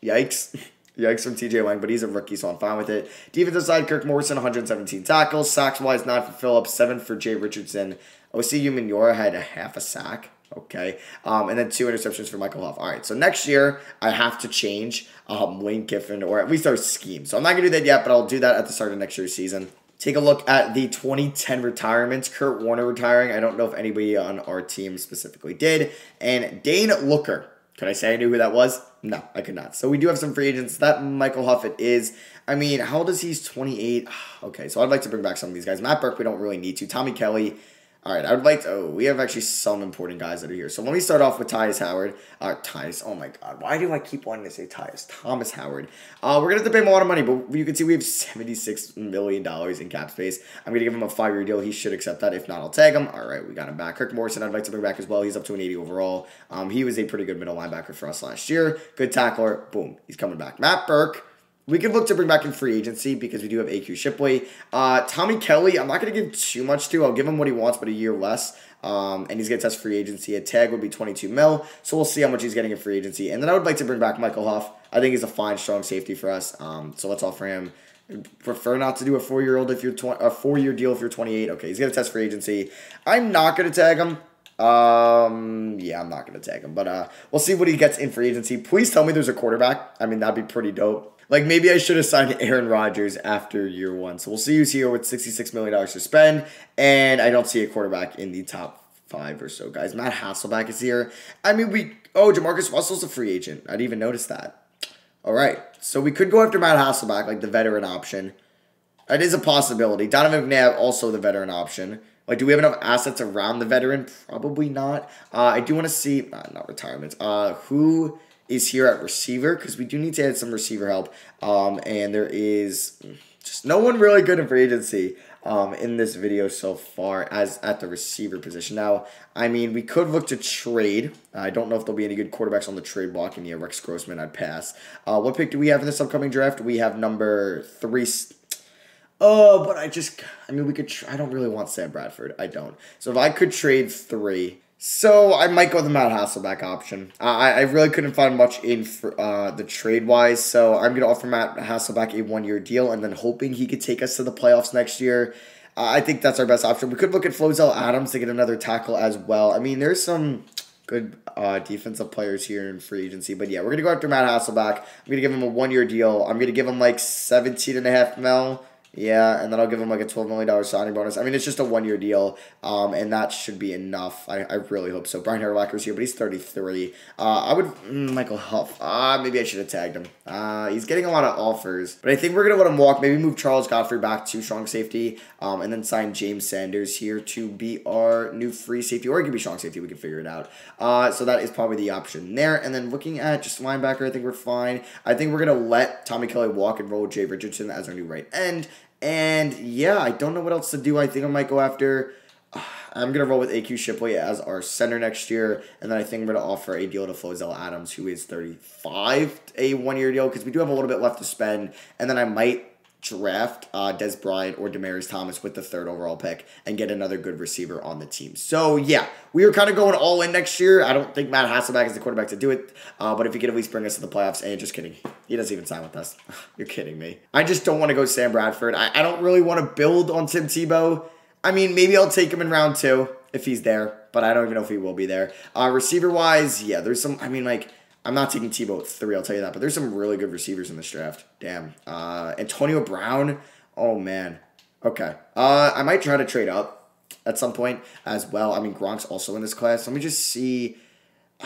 Yikes. Yikes from T J Lang, but he's a rookie, so I'm fine with it. Defensive side, Kirk Morrison, one hundred seventeen tackles. Sacks-wise, nine for Phillips, seven for Jay Richardson. O C Umanura had a half a sack. Okay. Um, and then two interceptions for Michael Huff. All right, so next year, I have to change um, Lane Kiffin, or at least our scheme. So I'm not going to do that yet, but I'll do that at the start of next year's season. Take a look at the twenty ten retirements. Kurt Warner retiring. I don't know if anybody on our team specifically did. And Dane Looker. Could I say I knew who that was? No, I could not. So we do have some free agents. That Michael Huff it is. I mean, how old is he? He's twenty-eight. Okay, so I'd like to bring back some of these guys. Matt Burke, we don't really need to. Tommy Kelly. All right, I would like to. Oh, we have actually some important guys that are here. So let me start off with Tyus Howard. Uh, Tyus, oh my God. Why do I keep wanting to say Tyus? Thomas Howard. Uh, we're going to have to pay him a lot of money, but you can see we have seventy-six million dollars in cap space. I'm going to give him a five-year deal. He should accept that. If not, I'll tag him. All right, we got him back. Kirk Morrison, I'd like to bring back as well. He's up to an eighty overall. Um, he was a pretty good middle linebacker for us last year. Good tackler. Boom. He's coming back. Matt Burke. We could look to bring back in free agency because we do have A Q Shipley. Uh, Tommy Kelly, I'm not going to give too much to. I'll give him what he wants, but a year less. Um, and he's going to test free agency. A tag would be twenty-two mil. So we'll see how much he's getting in free agency. And then I would like to bring back Michael Huff. I think he's a fine, strong safety for us. Um, so let's offer him. Prefer not to do a four-year-old if you're a four-year deal if you're twenty-eight. Okay, he's going to test free agency. I'm not going to tag him. Um, yeah, I'm not going to tag him. But uh, we'll see what he gets in free agency. Please tell me there's a quarterback. I mean, that'd be pretty dope. Like, maybe I should have signed Aaron Rodgers after year one. So we'll see who's here with sixty-six million dollars to spend. And I don't see a quarterback in the top five or so, guys. Matt Hasselbeck is here. I mean, we... Oh, Jamarcus Russell's a free agent. I didn't even notice that. All right. So we could go after Matt Hasselbeck, like the veteran option. That is a possibility. Donovan McNabb, also the veteran option. Like, do we have enough assets around the veteran? Probably not. Uh, I do want to see... Uh, not retirements. Uh, who... is here at receiver, because we do need to add some receiver help. Um, and there is just no one really good in free agency um, in this video so far as at the receiver position. Now, I mean, we could look to trade. I don't know if there'll be any good quarterbacks on the trade block. And yeah, Rex Grossman, I'd pass. Uh, what pick do we have in this upcoming draft? We have number three... Oh, but I just... I mean, we could... I don't really want Sam Bradford. I don't. So if I could trade three... So, I might go with the Matt Hasselbeck option. Uh, I, I really couldn't find much in for, uh, the trade-wise, so I'm going to offer Matt Hasselbeck a one-year deal and then hoping he could take us to the playoffs next year. Uh, I think that's our best option. We could look at Flozell Adams to get another tackle as well. I mean, there's some good uh, defensive players here in free agency. But yeah, we're going to go after Matt Hasselbeck. I'm going to give him a one-year deal. I'm going to give him like seventeen and a half mil. Yeah, and then I'll give him like a twelve million dollar signing bonus. I mean, it's just a one-year deal, um, and that should be enough. I, I really hope so. Brian Urlacher's here, but he's thirty-three. Uh, I would, mm, Michael Huff, uh, maybe I should have tagged him. Uh, he's getting a lot of offers, but I think we're going to let him walk. Maybe move Charles Godfrey back to strong safety, um, and then sign James Sanders here to be our new free safety, or it could be strong safety. We can figure it out. Uh, so that is probably the option there, and then looking at just linebacker, I think we're fine. I think we're going to let Tommy Kelly walk and roll Jay Richardson as our new right end. And, yeah, I don't know what else to do. I think I might go after uh, – I'm going to roll with A Q Shipley as our center next year. And then I think we're going to offer a deal to Flozell Adams, who is thirty-five, a one-year deal because we do have a little bit left to spend. And then I might draft uh, Des Bryant or Demaryius Thomas with the third overall pick and get another good receiver on the team. So, yeah, we are kind of going all in next year. I don't think Matt Hasselbeck is the quarterback to do it, uh, but if he could at least bring us to the playoffs, and just kidding, he doesn't even sign with us. You're kidding me. I just don't want to go Sam Bradford. I, I don't really want to build on Tim Tebow. I mean, maybe I'll take him in round two if he's there, but I don't even know if he will be there. Uh, receiver-wise, yeah, there's some, I mean, like, I'm not taking Tebow at three, I'll tell you that. But there's some really good receivers in this draft. Damn. Uh, Antonio Brown. Oh, man. Okay. Uh, I might try to trade up at some point as well. I mean, Gronk's also in this class. Let me just see.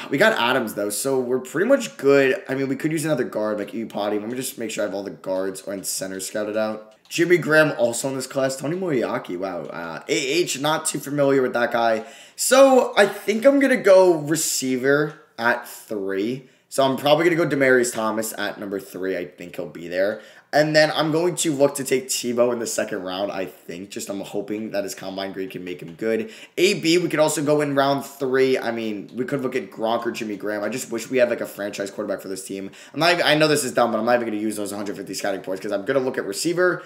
We got Adams, though, so we're pretty much good. I mean, we could use another guard like Iupati. Let me just make sure I have all the guards and centers scouted out. Jimmy Graham also in this class. Tony Moyaki. Wow. Uh, A H, not too familiar with that guy. So I think I'm going to go receiver at three. So I'm probably going to go Demaryius Thomas at number three. I think he'll be there. And then I'm going to look to take Tebow in the second round, I think. Just I'm hoping that his combine grade can make him good. A B, we could also go in round three. I mean, we could look at Gronk or Jimmy Graham. I just wish we had like a franchise quarterback for this team. I'm not even, I know this is dumb, but I'm not even going to use those one hundred fifty scouting points because I'm going to look at receiver.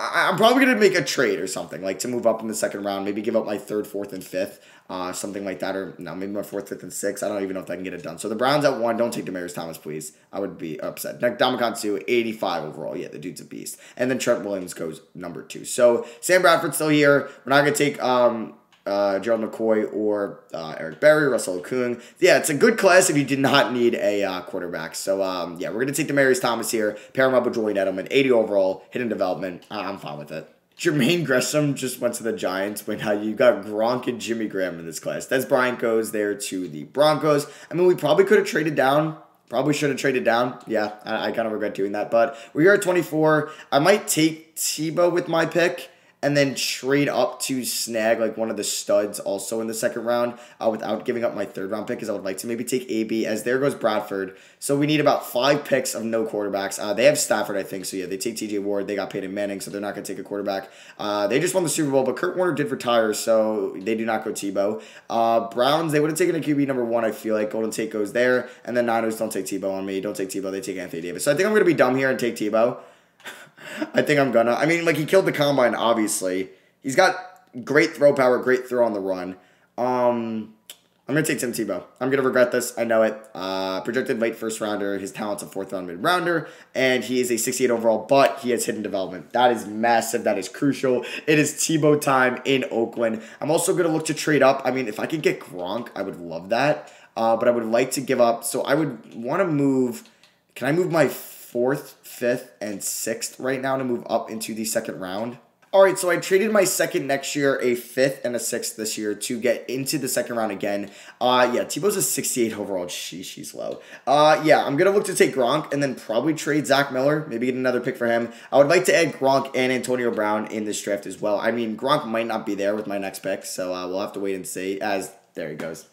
I'm probably going to make a trade or something, like to move up in the second round, maybe give up my third, fourth, and fifth, uh, something like that, or no, maybe my fourth, fifth, and sixth. I don't even know if I can get it done. So the Browns at one, don't take Demaryius Thomas, please. I would be upset. Ndamukong Suh, eighty-five overall. Yeah, the dude's a beast. And then Trent Williams goes number two. So Sam Bradford's still here. We're not going to take um, uh, Gerald McCoy or uh, Eric Berry, Russell Okung. Yeah, it's a good class if you did not need a uh, quarterback. So, um, yeah, we're going to take Demaryius Thomas here, pair him up with Julian Edelman, eighty overall, hidden development. Uh, I'm fine with it. Jermaine Gresham just went to the Giants. When how you got Gronk and Jimmy Graham in this class. Des Bryant goes there to the Broncos. I mean, we probably could have traded down. Probably should have traded down. Yeah, I, I kind of regret doing that. But we are at twenty-four. I might take Tebow with my pick and then trade up to snag like one of the studs also in the second round uh, without giving up my third round pick because I would like to maybe take A B as there goes Bradford. So we need about five picks of no quarterbacks. Uh, they have Stafford, I think. So, yeah, they take T J Ward. They got Peyton Manning, so they're not going to take a quarterback. Uh, they just won the Super Bowl, but Kurt Warner did retire, so they do not go Tebow. Uh, Browns, they would have taken a Q B number one, I feel like. Golden Tate goes there. And then Niners don't take Tebow on me. Don't take Tebow. They take Anthony Davis. So I think I'm going to be dumb here and take Tebow. I think I'm gonna. I mean, like, he killed the combine, obviously. He's got great throw power, great throw on the run. Um, I'm going to take Tim Tebow. I'm going to regret this. I know it. Uh, projected late first rounder. His talent's a fourth round mid rounder. And he is a sixty-eight overall, but he has hidden development. That is massive. That is crucial. It is Tebow time in Oakland. I'm also going to look to trade up. I mean, if I could get Gronk, I would love that. Uh, but I would like to give up. So I would want to move. Can I move my fourth, fifth, and sixth right now to move up into the second round? All right, so I traded my second next year, a fifth, and a sixth this year to get into the second round again. Uh, yeah, Tebow's a sixty-eight overall. Sheesh, he's low. Uh, yeah, I'm going to look to take Gronk and then probably trade Zach Miller, maybe get another pick for him. I would like to add Gronk and Antonio Brown in this draft as well. I mean, Gronk might not be there with my next pick, so uh, we'll have to wait and see. As there he goes.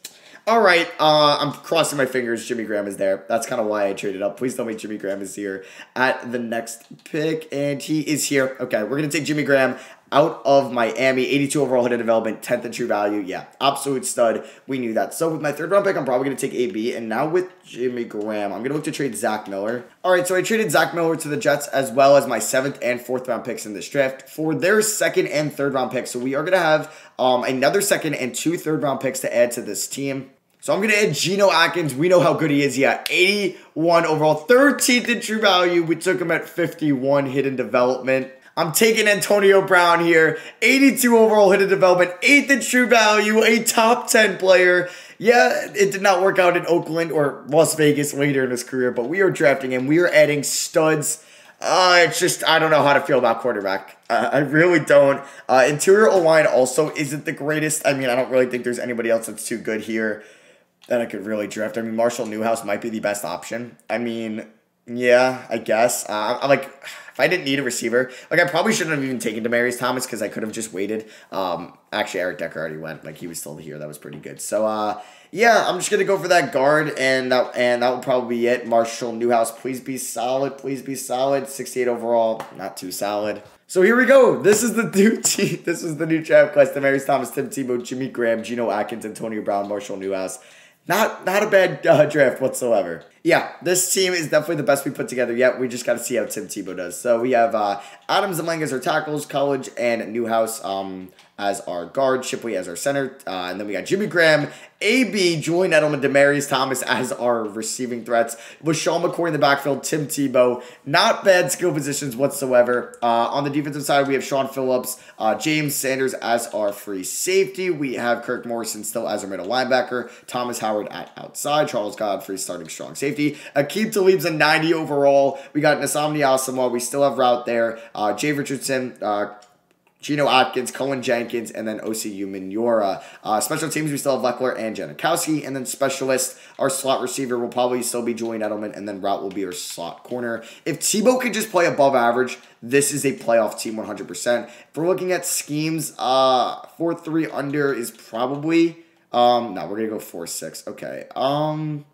All right, uh, I'm crossing my fingers. Jimmy Graham is there. That's kind of why I traded up. Please tell me Jimmy Graham is here at the next pick, and he is here. Okay, we're going to take Jimmy Graham out of Miami. eighty-two overall, hidden development, tenth in true value. Yeah, absolute stud. We knew that. So with my third round pick, I'm probably going to take A B, and now with Jimmy Graham, I'm going to look to trade Zach Miller. All right, so I traded Zach Miller to the Jets as well as my seventh and fourth round picks in this draft for their second and third round picks. So we are going to have um, another second and two third round picks to add to this team. So I'm going to add Geno Atkins. We know how good he is. Yeah, eighty-one overall, thirteenth in true value. We took him at fifty-one, hidden development. I'm taking Antonio Brown here. eighty-two overall, hidden development, eighth in true value, a top ten player. Yeah, it did not work out in Oakland or Las Vegas later in his career, but we are drafting him. We are adding studs. Uh, it's just, I don't know how to feel about quarterback. Uh, I really don't. Uh, interior O-line also isn't the greatest. I mean, I don't really think there's anybody else that's too good here that I could really draft. I mean, Marshall Newhouse might be the best option. I mean, yeah, I guess. Uh, I like, if I didn't need a receiver, like I probably shouldn't have even taken Demaryius Thomas because I could have just waited. Um, actually, Eric Decker already went. Like, he was still here. That was pretty good. So, uh, yeah, I'm just gonna go for that guard, and that and that will probably be it. Marshall Newhouse, please be solid. Please be solid. sixty-eight overall, not too solid. So here we go. This is the new team. This is the new draft class: Demaryius Thomas, Tim Tebow, Jimmy Graham, Geno Atkins, Antonio Brown, Marshall Newhouse. Not, not a bad uh, draft whatsoever. Yeah, this team is definitely the best we put together yet. We just got to see how Tim Tebow does. So we have uh, Adams and Lang as our tackles, College and Newhouse um, as our guard, Shipley as our center. Uh, and then we got Jimmy Graham, A B, Julian Edelman, Demaryius Thomas as our receiving threats. With Sean McCoy in the backfield, Tim Tebow. Not bad skill positions whatsoever. Uh, on the defensive side, we have Sean Phillips, uh, James Sanders as our free safety. We have Kirk Morrison still as our middle linebacker, Thomas Howard at outside, Charles Godfrey starting strong safety. Aqib Talib's a ninety overall. We got Nnamdi Asomugha. We still have Routt there. Uh, Jay Richardson, uh, Geno Atkins, Cullen Jenkins, and then O C U Minora. Uh, special teams, we still have Leckler and Janikowski. And then specialist, our slot receiver will probably still be Julian Edelman, and then Routt will be our slot corner. If Tebow could just play above average, this is a playoff team one hundred percent. If we're looking at schemes, uh, four three under is probably... Um, no, we're going to go four six. Okay. Um...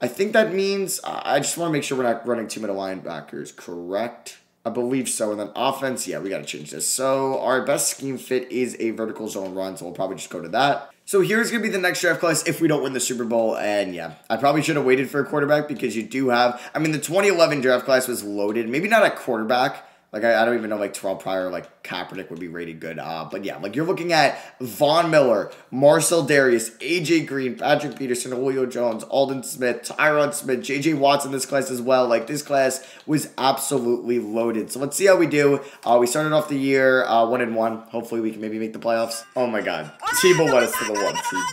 I think that means, uh, I just want to make sure we're not running two middle linebackers, correct? I believe so. And then offense, yeah, we got to change this. So our best scheme fit is a vertical zone run, so we'll probably just go to that. So here's going to be the next draft class if we don't win the Super Bowl. And yeah, I probably should have waited for a quarterback because you do have, I mean, the twenty eleven draft class was loaded. Maybe not a quarterback. Like, I, I don't even know, like, Terrell Pryor, like, Kaepernick would be rated good. Uh, but, yeah, like, you're looking at Von Miller, Marcel Darius, A J. Green, Patrick Peterson, Julio Jones, Alden Smith, Tyron Smith, J J. Watts in this class as well. Like, this class was absolutely loaded. So, let's see how we do. Uh, we started off the year uh, one and one. Hopefully, we can maybe make the playoffs. Oh, my God. Tebow led us to the one seed.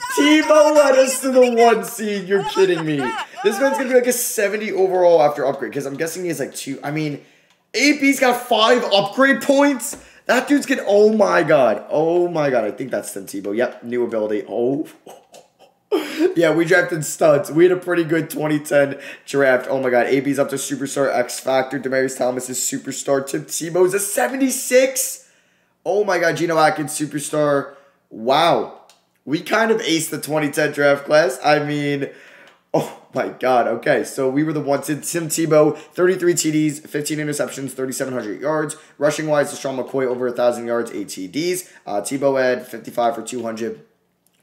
Tebow led us to the one seed. You're kidding me. This man's going to be, like, a seventy overall after upgrade because I'm guessing he has, like, two. I mean... A B's got five upgrade points. That dude's getting, oh my God. Oh my God. I think that's Tim Tebow. Yep. New ability. Oh. Yeah, we drafted studs. We had a pretty good twenty ten draft. Oh my God. A B's up to superstar, X Factor. Demaryius Thomas is superstar. Tim Tebow's a seventy-six. Oh my God. Geno Atkins, superstar. Wow. We kind of aced the twenty ten draft class. I mean, oh. My God. Okay, so we were the ones in Tim Tebow, thirty-three T Ds, fifteen interceptions, thirty-seven hundred yards. Rushing wise, LeSean McCoy over one thousand yards, eight T Ds. Uh, Tebow had fifty-five for two hundred.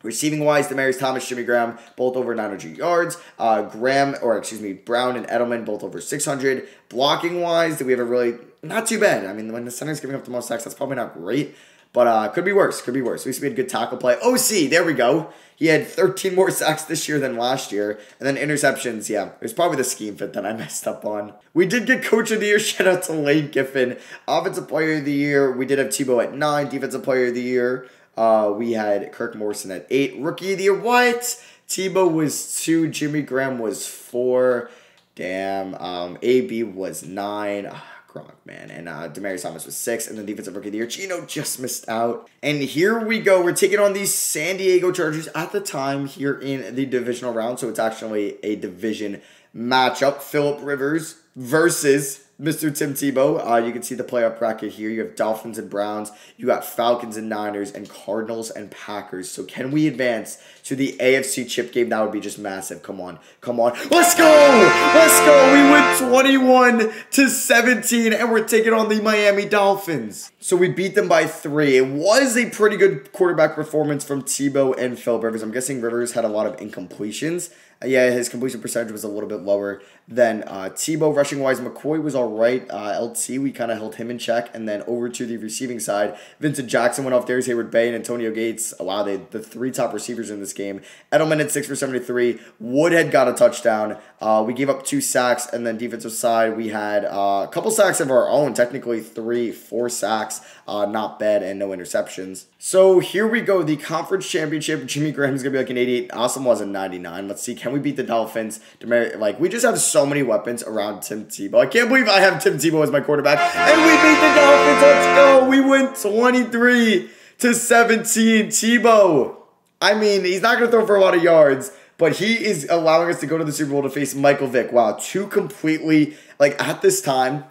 Receiving wise, Demaryius Thomas, Jimmy Graham, both over nine hundred yards. Uh, Graham, or excuse me, Brown and Edelman, both over six hundred. Blocking wise, did we have a really, not too bad. I mean, when the center's giving up the most sacks, that's probably not great. But uh, could be worse. Could be worse. At least we had good tackle play. O C, there we go. He had thirteen more sacks this year than last year. And then interceptions, yeah. It was probably the scheme fit that I messed up on. We did get Coach of the Year. Shout out to Lane Kiffin. Offensive Player of the Year. We did have Tebow at nine. Defensive Player of the Year. Uh, we had Kirk Morrison at eight. Rookie of the Year. What? Tebow was two. Jimmy Graham was four. Damn. Um, A B was nine. Gronk, man. And uh, Demaryius Thomas was six. And then Defensive Rookie of the Year, Geno just missed out. And here we go. We're taking on these San Diego Chargers at the time here in the divisional round. So it's actually a division matchup. Phillip Rivers versus Mister Tim Tebow. Uh, you can see the playoff bracket here. You have Dolphins and Browns. You got Falcons and Niners and Cardinals and Packers. So can we advance to the A F C chip game? That would be just massive. Come on. Come on. Let's go. Let's go. We win twenty-one to seventeen, and we're taking on the Miami Dolphins. So we beat them by three. It was a pretty good quarterback performance from Tebow and Phillip Rivers. I'm guessing Rivers had a lot of incompletions. Yeah, his completion percentage was a little bit lower than uh, Tebow. Rushing-wise, McCoy was all right. Uh, L T, we kind of held him in check. And then over to the receiving side, Vincent Jackson went off. Darius Hayward Bay and Antonio Gates. Oh, wow, they the three top receivers in this game. Edelman at six for seventy-three. Woodhead got a touchdown. Uh, we gave up two sacks. And then defensive side, we had uh, a couple sacks of our own. Technically three, four sacks. Uh, not bad, and no interceptions. So here we go. The conference championship. Jimmy Graham's going to be like an eighty-eight. Awesome was a ninety-nine. Let's see. Can we beat the Dolphins? Like, we just have so many weapons around Tim Tebow. I can't believe I have Tim Tebow as my quarterback. And we beat the Dolphins. Let's go. We win twenty-three to seventeen. Tebow. I mean, he's not going to throw for a lot of yards, but he is allowing us to go to the Super Bowl to face Michael Vick. Wow, two completely, like, at this time,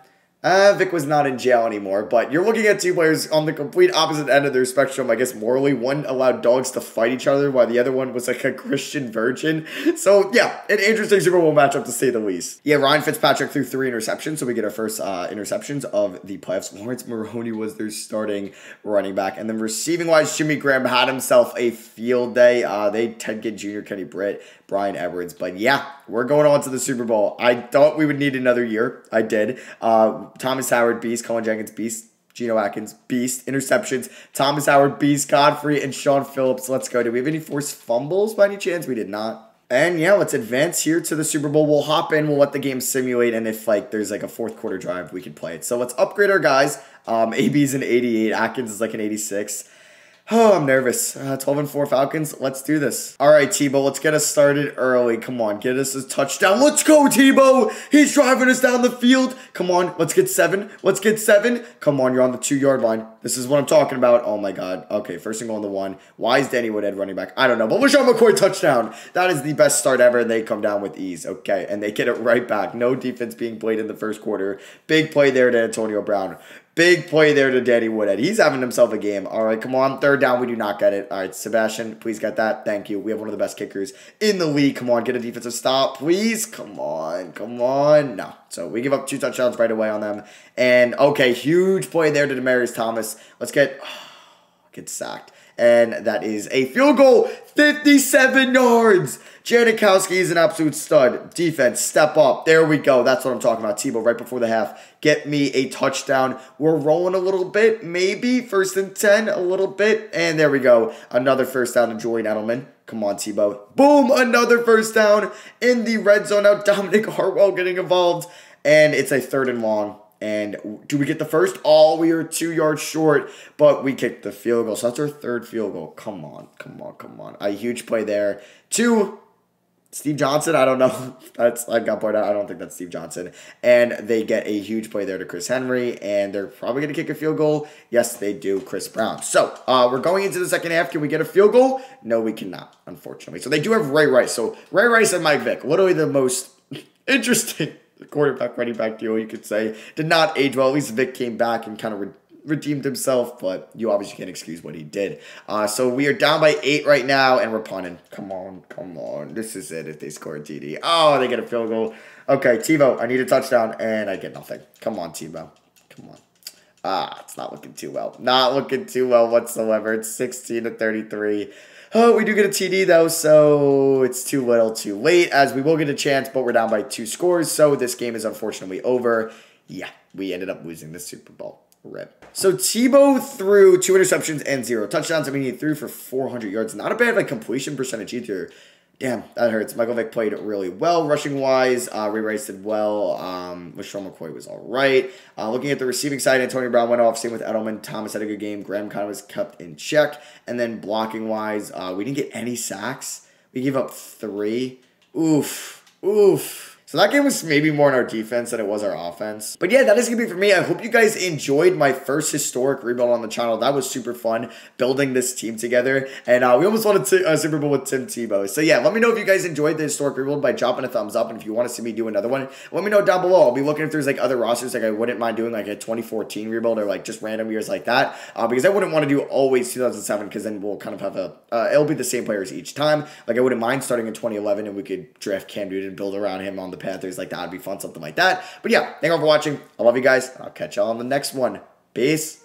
Uh, Vic was not in jail anymore, but you're looking at two players on the complete opposite end of their spectrum, I guess, morally. One allowed dogs to fight each other, while the other one was like a Christian virgin. So, yeah, an interesting Super Bowl matchup, to say the least. Yeah, Ryan Fitzpatrick threw three interceptions, so we get our first uh, interceptions of the playoffs. Lawrence Maroney was their starting running back. And then receiving-wise, Jimmy Graham had himself a field day. Uh, they Ted Ginn Junior, Kenny Britt, Brian Edwards. But, yeah, we're going on to the Super Bowl. I thought we would need another year. I did. Uh... Thomas Howard, beast. Colin Jenkins, beast. Geno Atkins, beast. Interceptions, Thomas Howard, beast. Godfrey and Sean Phillips. Let's go. Do we have any forced fumbles by any chance? We did not. And, yeah, let's advance here to the Super Bowl. We'll hop in. We'll let the game simulate. And if, like, there's, like, a fourth quarter drive, we can play it. So let's upgrade our guys. Um, A B's an eighty-eight. Atkins is, like, an eighty-six. Oh, I'm nervous. Uh, twelve and four Falcons. Let's do this. All right, Tebow. Let's get us started early. Come on. Get us a touchdown. Let's go, Tebow. He's driving us down the field. Come on. Let's get seven. Let's get seven. Come on. You're on the two-yard line. This is what I'm talking about. Oh, my God. Okay, first and goal on the one. Why is Danny Woodhead running back? I don't know, but LeSean McCoy touchdown. That is the best start ever, and they come down with ease. Okay, and they get it right back. No defense being played in the first quarter. Big play there to Antonio Brown. Big play there to Danny Woodhead. He's having himself a game. All right, come on. Third down, we do not get it. All right, Sebastian, please get that. Thank you. We have one of the best kickers in the league. Come on, get a defensive stop, please. Come on, come on. No. So we give up two touchdowns right away on them. And, okay, huge play there to Demaryius Thomas. Let's get, oh, get sacked. And that is a field goal, fifty-seven yards. Janikowski is an absolute stud. Defense, step up. There we go. That's what I'm talking about. Tebow right before the half. Get me a touchdown. We're rolling a little bit, maybe. First and ten, a little bit. And there we go. Another first down to Julian Edelman. Come on, Tebow. Boom, another first down in the red zone. Now Dominic Hartwell getting involved. And it's a third and long. And do we get the first? Oh, we are two yards short, but we kicked the field goal. So that's our third field goal. Come on, come on, come on. A huge play there. Two. Steve Johnson, I don't know. That's I got pointed out. I don't think that's Steve Johnson. And they get a huge play there to Chris Henry, and they're probably going to kick a field goal. Yes, they do, Chris Brown. So uh, we're going into the second half. Can we get a field goal? No, we cannot, unfortunately. So they do have Ray Rice. So Ray Rice and Mike Vick, literally the most interesting quarterback, running back deal, you could say. Did not age well. At least Vic came back and kind of re redeemed himself, but you obviously can't excuse what he did. Uh, so we are down by eight right now, and we're punting. Come on, come on. This is it if they score a T D. Oh, they get a field goal. Okay, Tebow, I need a touchdown, and I get nothing. Come on, Tebow. Come on. Ah, it's not looking too well. Not looking too well whatsoever. It's sixteen to thirty-three. Oh, we do get a T D, though, so it's too little too late, as we will get a chance, but we're down by two scores, so this game is unfortunately over. Yeah, we ended up losing the Super Bowl. Rip. So Tebow threw two interceptions and zero touchdowns. I mean, he threw for four hundred yards. Not a bad, like, completion percentage either. Damn, that hurts. Michael Vick played really well rushing-wise. Uh, Ray Rice did well. Um, LeSean McCoy was all right. Uh, looking at the receiving side, Antonio Brown went off. Same with Edelman. Thomas had a good game. Graham kind of was kept in check. And then blocking-wise, uh, we didn't get any sacks. We gave up three. Oof. Oof. So that game was maybe more in our defense than it was our offense. But yeah, that is going to be for me. I hope you guys enjoyed my first historic rebuild on the channel. That was super fun, building this team together. And uh, we almost won a, a Super Bowl with Tim Tebow. So yeah, let me know if you guys enjoyed the historic rebuild by dropping a thumbs up. And if you want to see me do another one, let me know down below. I'll be looking if there's like other rosters. Like, I wouldn't mind doing like a twenty fourteen rebuild or like just random years like that. Uh, because I wouldn't want to do always two thousand seven, because then we'll kind of have a, uh, it'll be the same players each time. Like, I wouldn't mind starting in twenty eleven, and we could draft Cam Newton, build around him on the Panthers. Like, that would be fun, something like that. But yeah, thank you all for watching. I love you guys. I'll catch y'all on the next one. Peace.